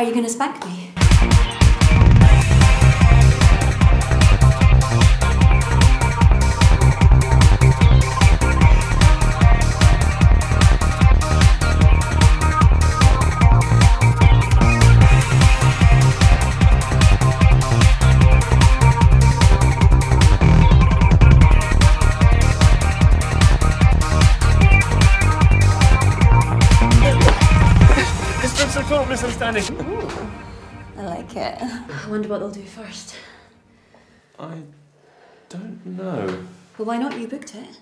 Are you gonna spank me? Total misunderstanding. Ooh, I like it. I wonder what they'll do first. I don't know. Well, why not? You booked it.